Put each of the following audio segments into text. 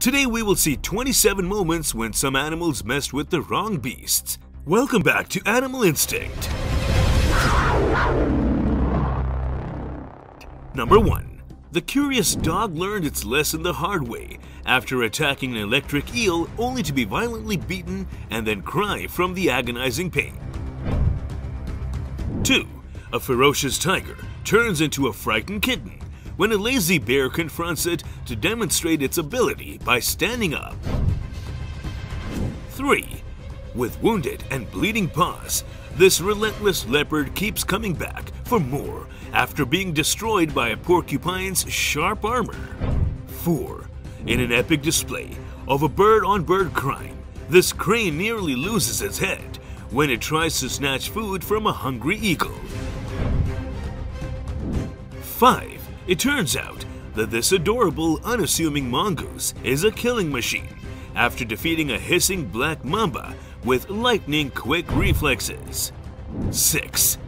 Today we will see 27 moments when some animals messed with the wrong beasts. Welcome back to Animal Instinct. Number 1. The curious dog learned its lesson the hard way after attacking an electric eel only to be violently beaten and then cry from the agonizing pain. 2. A ferocious tiger turns into a frightened kitten when a lazy bear confronts it to demonstrate its ability by standing up. 3. With wounded and bleeding paws, this relentless leopard keeps coming back for more after being destroyed by a porcupine's sharp armor. 4. In an epic display of a bird-on-bird crime, this crane nearly loses its head when it tries to snatch food from a hungry eagle. 5. It turns out that this adorable, unassuming mongoose is a killing machine after defeating a hissing black mamba with lightning-quick reflexes. 6.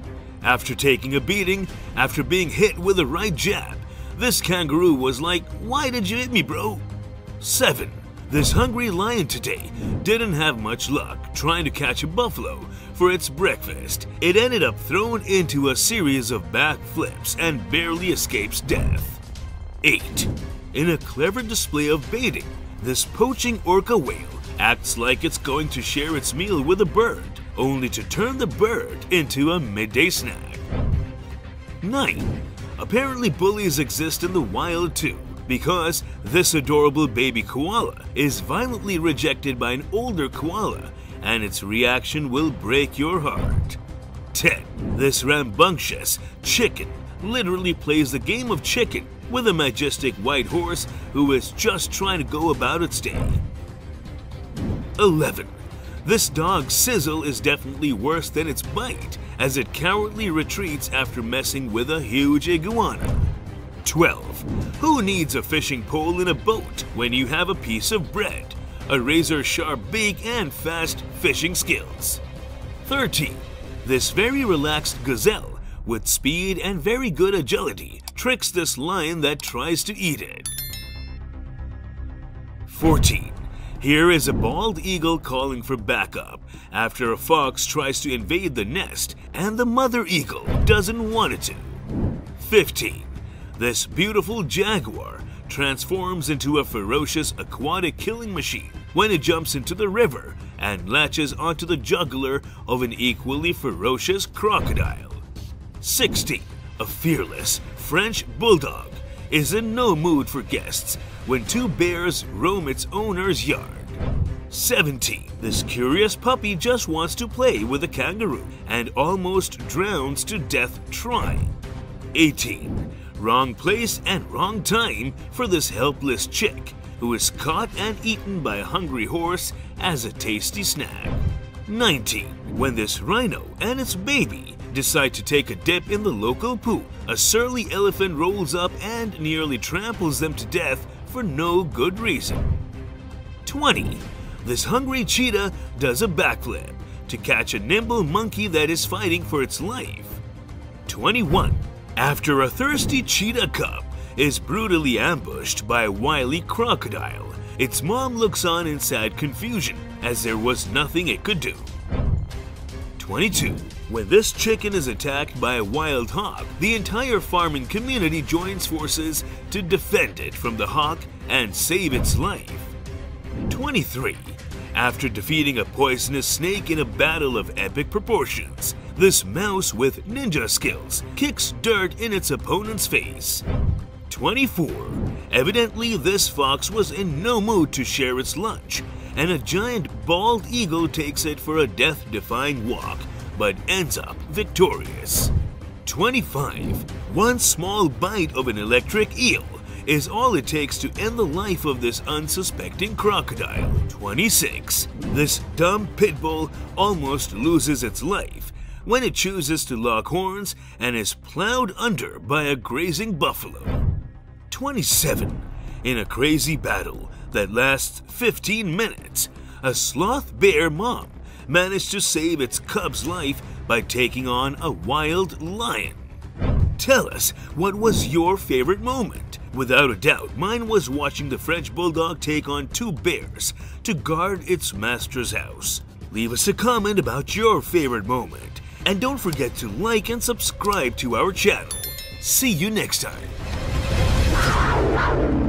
After taking a beating, after being hit with a right jab, this kangaroo was like, "Why did you hit me, bro?" 7. This hungry lion today didn't have much luck trying to catch a buffalo for its breakfast. It ended up thrown into a series of backflips and barely escapes death. 8. In a clever display of baiting, this poaching orca whale acts like it's going to share its meal with a bird, only to turn the bird into a midday snack. 9. Apparently bullies exist in the wild too, because this adorable baby koala is violently rejected by an older koala, and its reaction will break your heart. 10. This rambunctious chicken literally plays the game of chicken with a majestic white horse who is just trying to go about its day. 11. This dog's sizzle is definitely worse than its bite, as it cowardly retreats after messing with a huge iguana. 12. Who needs a fishing pole in a boat when you have a piece of bread, a razor-sharp beak, and fast fishing skills? 13. This very relaxed gazelle with speed and very good agility tricks this lion that tries to eat it. 14. Here is a bald eagle calling for backup after a fox tries to invade the nest and the mother eagle doesn't want it to. 15. This beautiful jaguar transforms into a ferocious aquatic killing machine when it jumps into the river and latches onto the jugular of an equally ferocious crocodile. 16. A fearless French bulldog is in no mood for guests when two bears roam its owner's yard. 17. This curious puppy just wants to play with a kangaroo and almost drowns to death trying. 18. Wrong place and wrong time for this helpless chick who is caught and eaten by a hungry horse as a tasty snack. 19. When this rhino and its baby decide to take a dip in the local pool, a surly elephant rolls up and nearly tramples them to death for no good reason. 20. This hungry cheetah does a backflip to catch a nimble monkey that is fighting for its life. 21. After a thirsty cheetah cub is brutally ambushed by a wily crocodile, its mom looks on in sad confusion as there was nothing it could do. 22. When this chicken is attacked by a wild hawk, the entire farming community joins forces to defend it from the hawk and save its life. 23. After defeating a poisonous snake in a battle of epic proportions, this mouse with ninja skills kicks dirt in its opponent's face. 24. Evidently, this fox was in no mood to share its lunch, and a giant bald eagle takes it for a death-defying walk, but ends up victorious. 25. One small bite of an electric eel is all it takes to end the life of this unsuspecting crocodile. 26. This dumb pit bull almost loses its life when it chooses to lock horns and is plowed under by a grazing buffalo. 27. In a crazy battle that lasts 15 minutes, a sloth bear mom managed to save its cub's life by taking on a wild lion. Tell us, what was your favorite moment? Without a doubt, mine was watching the French bulldog take on two bears to guard its master's house. Leave us a comment about your favorite moment. And don't forget to like and subscribe to our channel. See you next time.